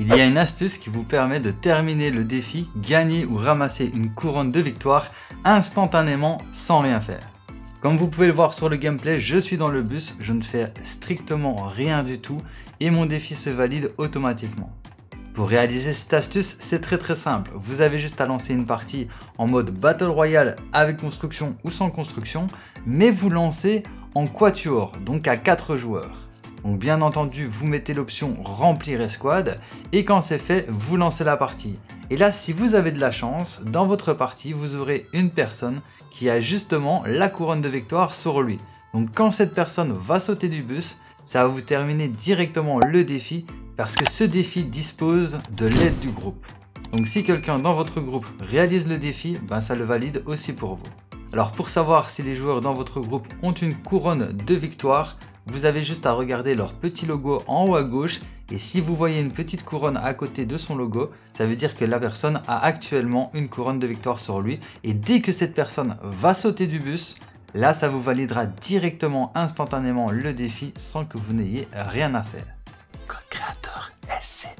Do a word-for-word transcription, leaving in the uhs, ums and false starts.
il y a une astuce qui vous permet de terminer le défi, gagner ou ramasser une couronne de victoire instantanément sans rien faire. Comme vous pouvez le voir sur le gameplay, je suis dans le bus, je ne fais strictement rien du tout et mon défi se valide automatiquement. Pour réaliser cette astuce, c'est très très simple. Vous avez juste à lancer une partie en mode Battle Royale avec construction ou sans construction, mais vous lancez en quatuor, donc à quatre joueurs. Donc bien entendu, vous mettez l'option remplir escouade et quand c'est fait, vous lancez la partie. Et là, si vous avez de la chance, dans votre partie, vous aurez une personne qui a justement la couronne de victoire sur lui. Donc quand cette personne va sauter du bus, ça va vous terminer directement le défi parce que ce défi dispose de l'aide du groupe. Donc si quelqu'un dans votre groupe réalise le défi, ben ça le valide aussi pour vous. Alors pour savoir si les joueurs dans votre groupe ont une couronne de victoire, vous avez juste à regarder leur petit logo en haut à gauche et si vous voyez une petite couronne à côté de son logo, ça veut dire que la personne a actuellement une couronne de victoire sur lui et dès que cette personne va sauter du bus, là ça vous validera directement instantanément le défi sans que vous n'ayez rien à faire. Code créateur S C M.